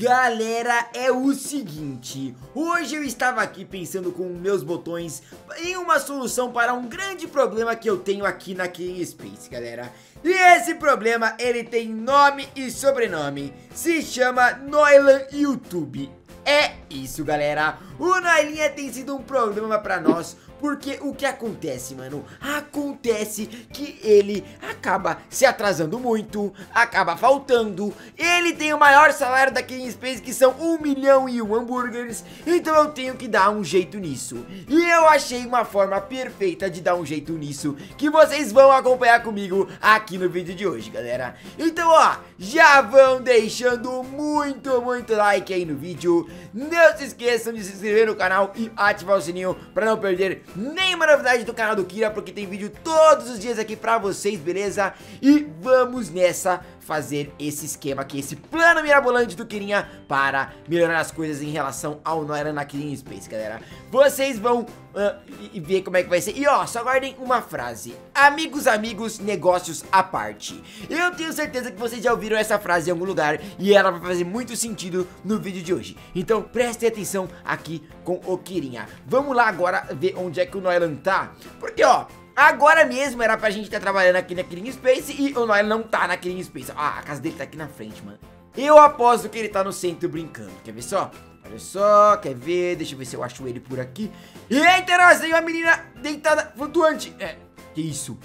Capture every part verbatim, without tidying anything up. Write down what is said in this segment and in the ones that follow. Galera, é o seguinte, hoje eu estava aqui pensando com meus botões em uma solução para um grande problema que eu tenho aqui na Clean Space, galera. E esse problema, ele tem nome e sobrenome, se chama Noylan Youtube. É isso, galera, o Noylan tem sido um problema pra nós, porque o que acontece, mano? Acontece que ele acaba se atrasando muito, acaba faltando. Ele tem o maior salário da King Space, que são um milhão e um hambúrgueres. Então eu tenho que dar um jeito nisso. E eu achei uma forma perfeita de dar um jeito nisso, que vocês vão acompanhar comigo aqui no vídeo de hoje, galera. Então, ó, já vão deixando muito, muito like aí no vídeo. Não se esqueçam de se inscrever no canal e ativar o sininho pra não perder nenhuma novidade do canal do Kira, porque tem vídeo todos os dias aqui pra vocês, beleza? E vamos nessa fazer esse esquema aqui, esse plano mirabolante do Kirinha para melhorar as coisas em relação ao Noylan na Clean Space, galera. Vocês vão uh, e ver como é que vai ser. E ó, só guardem uma frase: amigos, amigos, negócios à parte. Eu tenho certeza que vocês já ouviram essa frase em algum lugar e ela vai fazer muito sentido no vídeo de hoje. Então prestem atenção aqui com o Kirinha. Vamos lá agora ver onde é que o Noylan tá, porque ó, agora mesmo era pra gente estar tá trabalhando aqui na Clean Space e o Noylan não tá na Clean Space. Ah, a casa dele tá aqui na frente, mano. Eu aposto que ele tá no centro brincando. Quer ver só? Olha só, quer ver? Deixa eu ver se eu acho ele por aqui. Eita, nossa, tem uma menina deitada, flutuante. É, que isso?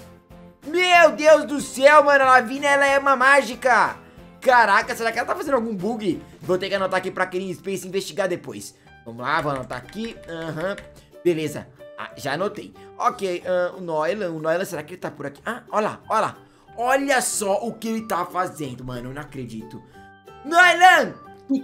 Meu Deus do céu, mano, a Lavina, ela é uma mágica. Caraca, será que ela tá fazendo algum bug? Vou ter que anotar aqui pra Clean Space investigar depois. Vamos lá, vou anotar aqui. Aham, uhum. Beleza. Ah, já anotei. Ok, uh, o Noylan, o Noylan, será que ele tá por aqui? Ah, olha lá, olha lá. Olha só o que ele tá fazendo, mano, eu não acredito. Noylan! Ô, Noylan, o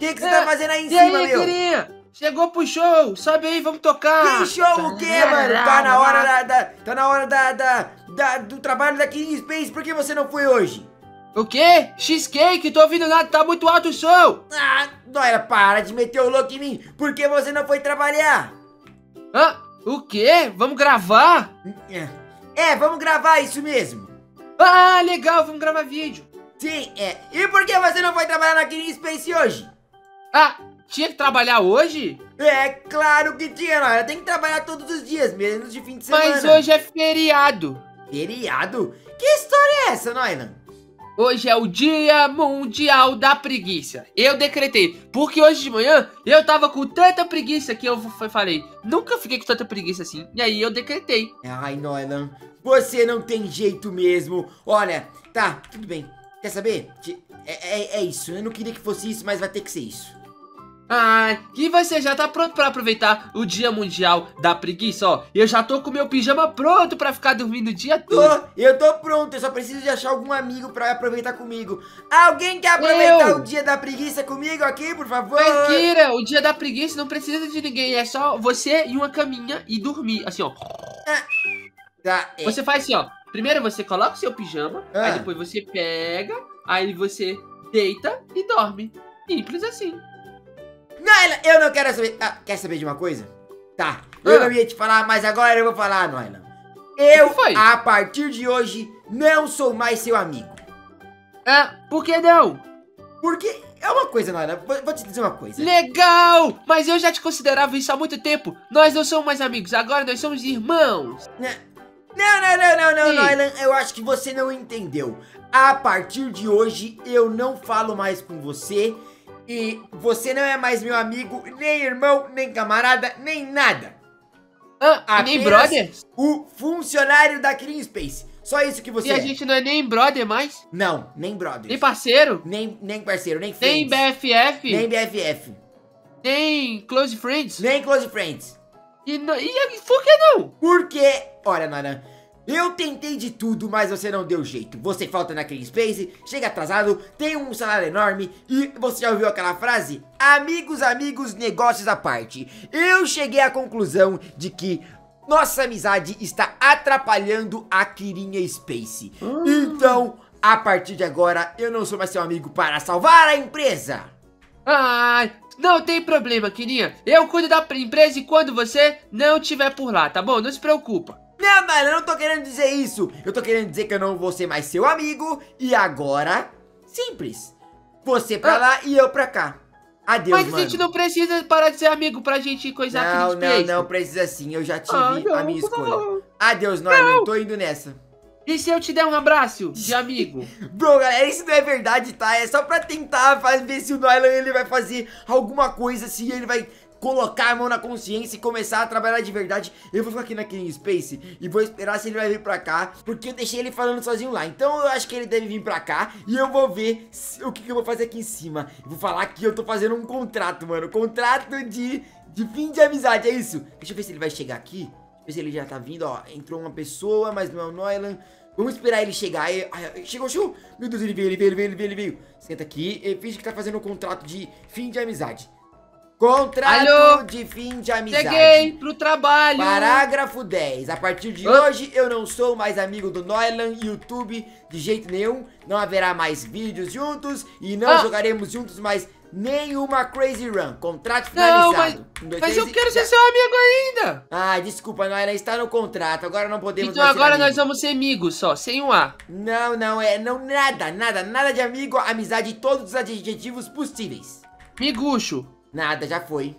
que que você tá fazendo aí em cima, meu? Chegou pro show, sobe aí, vamos tocar. Que show o quê, mano? Tá na hora da, da tá na hora da, da, da, do trabalho da King Space, por que você não foi hoje? O quê? Cheesecake, tô ouvindo nada, tá muito alto o som. Ah, Noylan, para de meter o louco em mim. Por que você não foi trabalhar? Hã? O quê? Vamos gravar? É, vamos gravar, isso mesmo. Ah, legal, vamos gravar vídeo. Sim, é. E por que você não foi trabalhar na Clean Space hoje? Ah, tinha que trabalhar hoje? É, claro que tinha, Noylan. Tem que trabalhar todos os dias, menos de fim de semana. Mas hoje é feriado. Feriado? Que história é essa, Noylan? Hoje é o Dia Mundial da Preguiça. Eu decretei, porque hoje de manhã eu tava com tanta preguiça que eu falei, nunca fiquei com tanta preguiça assim. E aí eu decretei. Ai, Noylan, você não tem jeito mesmo. Olha, tá, tudo bem. Quer saber? É, é, é isso, eu não queria que fosse isso, mas vai ter que ser isso. Ah, e você já tá pronto pra aproveitar o Dia Mundial da Preguiça, ó. Eu já tô com meu pijama pronto pra ficar dormindo o dia todo. Tô, eu tô pronto, eu só preciso de achar algum amigo pra aproveitar comigo. Alguém quer aproveitar eu. o Dia da Preguiça comigo aqui, por favor? Mas, Kira, o Dia da Preguiça não precisa de ninguém, é só você e uma caminha e dormir, assim, ó. Ah, tá, é. Você faz assim, ó. Primeiro você coloca o seu pijama, ah. aí depois você pega, aí você deita e dorme. Simples assim. Noylan, eu não quero saber... Ah, quer saber de uma coisa? Tá, eu ah. não ia te falar, mas agora eu vou falar, Noylan. Eu, a partir de hoje, não sou mais seu amigo. Ah, por que não? Porque é uma coisa, Noylan, vou, vou te dizer uma coisa. Legal, mas eu já te considerava isso há muito tempo. Nós não somos mais amigos, agora nós somos irmãos. Não, não, não, não, não, Noylan, eu acho que você não entendeu. A partir de hoje, eu não falo mais com você. E você não é mais meu amigo, nem irmão, nem camarada, nem nada. Ah, nem brother? O funcionário da Cream Space. Só isso que você é. E a gente não é nem brother mais? Não, nem brother. Nem parceiro? Nem, nem parceiro, nem friends. Nem B F F? Nem B F F. Nem close friends? Nem close friends. E, no, e por que não? Porque, olha, Noylan, eu tentei de tudo, mas você não deu jeito. Você falta na Clean Space, chega atrasado, tem um salário enorme. E você já ouviu aquela frase? Amigos, amigos, negócios à parte. Eu cheguei à conclusão de que nossa amizade está atrapalhando a Kirinha Space. Hum. Então, a partir de agora, eu não sou mais seu amigo para salvar a empresa. Ai... Não tem problema, Kirinha. Eu cuido da empresa e quando você não estiver por lá, tá bom? Não se preocupa. Não, mano, eu não tô querendo dizer isso. Eu tô querendo dizer que eu não vou ser mais seu amigo. E agora Simples. Você pra ah. lá e eu pra cá. Adeus, Mas mano. a gente não precisa parar de ser amigo pra gente coisar não, aqui Não, não, não precisa sim. Eu já tive ah, não, a minha escolha. Não. Adeus, Noylan. Não. Tô indo nessa. E se eu te der um abraço de amigo? Bro, galera, isso não é verdade, tá? É só pra tentar fazer, ver se o Noylan ele vai fazer alguma coisa, se ele vai colocar a mão na consciência e começar a trabalhar de verdade. Eu vou ficar aqui na Clean Space e vou esperar se ele vai vir pra cá, porque eu deixei ele falando sozinho lá. Então eu acho que ele deve vir pra cá e eu vou ver o que, que eu vou fazer aqui em cima. Eu vou falar que eu tô fazendo um contrato, mano. Contrato de, de fim de amizade, é isso. Deixa eu ver se ele vai chegar aqui. Deixa eu ver se ele já tá vindo, ó. Entrou uma pessoa, mas não é o Noylan. Vamos esperar ele chegar. Ai, ai, chegou, chegou. Meu Deus, ele veio, ele veio, ele veio, ele veio, ele veio. Senta aqui e finge que tá fazendo um contrato de fim de amizade. Contrato Alô? de fim de amizade. Cheguei pro trabalho. Parágrafo dez. A partir de oh. hoje, eu não sou mais amigo do Noylan YouTube de jeito nenhum. Não haverá mais vídeos juntos e não oh. jogaremos juntos mais nenhuma Crazy Run. Contrato finalizado. Não, mas, um, dois, mas três, eu quero e... ser seu amigo ainda. Ah, desculpa, Noylan, está no contrato. Agora não podemos então mais agora ser nós vamos ser amigos só, sem um A. Não, não, é não nada, nada, nada de amigo, amizade e todos os adjetivos possíveis. Miguxo. Nada, já foi.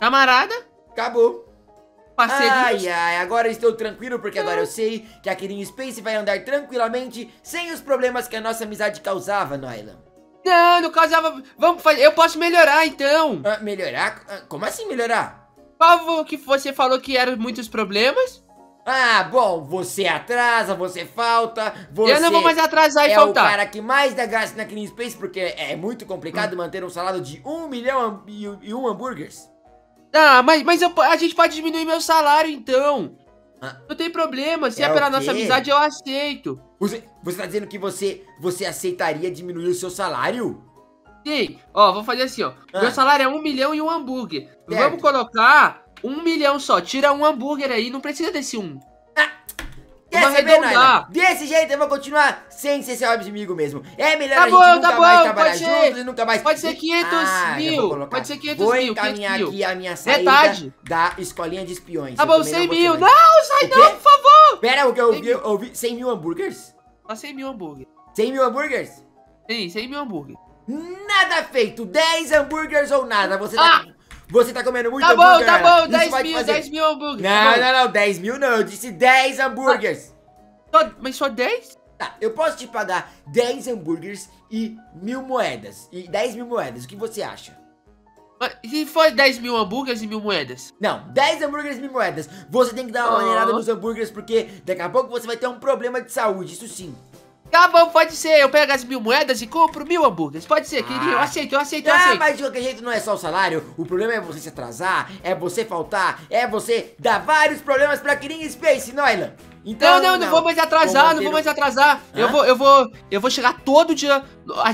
Camarada? Acabou. Parceirinho. Ai, ai, agora eu estou tranquilo porque agora eu sei que a Kirinha Space vai andar tranquilamente sem os problemas que a nossa amizade causava, Noylan. Não, não causava... Vamos fazer... Eu posso melhorar, então. Ah, melhorar? Ah, como assim melhorar? Qual que você falou que eram muitos problemas? Ah, bom, você atrasa, você falta, você... Eu não vou mais atrasar e é faltar. É o cara que mais dá gasto na Clean Space, porque é muito complicado hum. manter um salário de um milhão e um hambúrgueres. Ah, mas, mas eu, a gente pode diminuir meu salário, então. Ah. Não tem problema, se é, é pela nossa amizade, eu aceito. Você, você tá dizendo que você, você aceitaria diminuir o seu salário? Sim, ó, vou fazer assim, ó. Ah. Meu salário é um milhão e um hambúrguer. Certo. Vamos colocar... Um milhão só, tira um hambúrguer aí, não precisa desse um. Ah, não, desse jeito eu vou continuar sem ser seu amigo mesmo. É melhor tá a gente bom, nunca tá mais bom, trabalhar juntos e nunca mais... Pode ser quinhentos ah, mil, pode ser quinhentos vou mil, encaminhar quinhentos aqui mil. A minha saída metade da escolinha de espiões. Tá eu bom, cem mil, não, sai não, por favor. Pera, o que eu, eu ouvi, cem mil hambúrgueres? Só cem mil hambúrgueres. cem mil hambúrgueres? Sim, cem mil hambúrgueres. Nada feito, dez hambúrgueres ou nada, você ah. tá... Você tá comendo muito tá hambúrguer, Tá bom, tá bom, dez mil, fazer... dez mil hambúrgueres. Não, tá não, não, dez mil não, eu disse dez hambúrgueres. Ah, mas só dez? Tá, eu posso te pagar dez hambúrgueres e mil moedas. E dez mil moedas, o que você acha? Mas se for dez mil hambúrgueres e mil moedas? Não, dez hambúrgueres e mil moedas. Você tem que dar uma maneirada oh. nos hambúrgueres, porque daqui a pouco você vai ter um problema de saúde, isso sim. Tá bom, pode ser, eu pego as mil moedas e compro mil hambúrgueres, pode ser, querido, eu aceito, eu aceito, eu ah, aceito. Mas de qualquer jeito não é só o salário, o problema é você se atrasar, é você faltar, é você dar vários problemas pra Kirinha Space, Noylan. Então, não, não, não, não vou mais atrasar, vou não vou mais atrasar, Hã? eu vou, eu vou, eu vou chegar todo dia,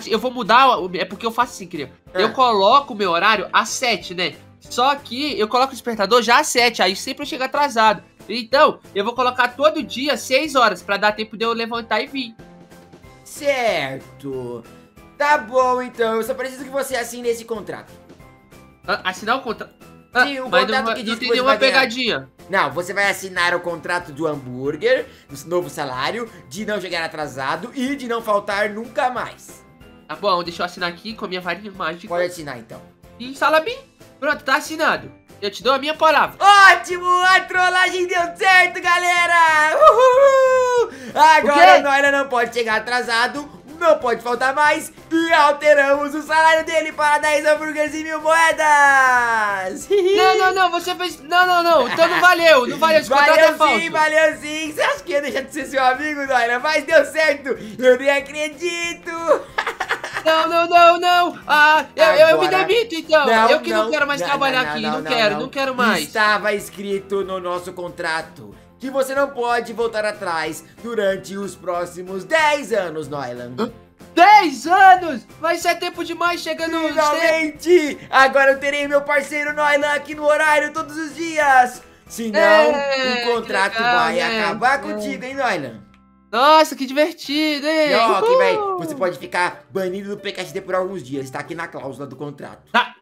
eu vou mudar, é porque eu faço assim, querido, Hã? eu coloco o meu horário às sete, né, só que eu coloco o despertador já às sete, aí sempre eu chego atrasado, então eu vou colocar todo dia seis horas pra dar tempo de eu levantar e vir. Certo. Tá bom, então. Eu só preciso que você assine esse contrato. Ah, assinar o contrato? Ah, Sim, o contrato não, que diz não tem que nenhuma pegadinha. Não, você vai assinar o contrato do hambúrguer, do novo salário, de não chegar atrasado e de não faltar nunca mais. Tá bom, deixa eu assinar aqui com a minha varinha mágica. Pode assinar, então. E instala bem. Pronto, tá assinado. Eu te dou a minha palavra. Ótimo! A trollagem deu certo, galera! Uhul! Agora o Noylan não pode chegar atrasado, não pode faltar mais. E alteramos o salário dele para dez hambúrgueres e mil moedas. Não, não, não, você fez... Não, não, não, então não valeu, não valeu, esse contrato é falso. Valeu sim, valeu sim. Você acha que ia deixar de ser seu amigo, Noylan? Mas deu certo, eu nem acredito. Não, não, não, não. Ah, eu, Agora... eu me demito, então. Não, eu que não, não quero mais não, trabalhar não, não, aqui, não, não, não quero, não. não quero mais. Estava escrito no nosso contrato que você não pode voltar atrás durante os próximos dez anos, Noylan. dez anos? Mas isso é tempo demais chegando... Finalmente! Tempo. Agora eu terei meu parceiro Noylan aqui no horário todos os dias. Senão, é, o contrato legal, vai é. acabar contigo, hein, Noylan? Nossa, que divertido, hein? Não, que vai, você pode ficar banido do P K X D por alguns dias. Está aqui na cláusula do contrato. Tá.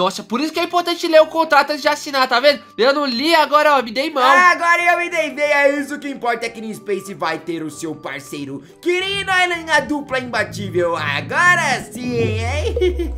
Nossa, por isso que é importante ler o contrato antes de assinar, tá vendo? Eu não li, agora ó, me dei mal. Ah, agora eu me dei bem, é isso que importa. É que Clean Space vai ter o seu parceiro Kirinha, a dupla imbatível. Agora sim, hein?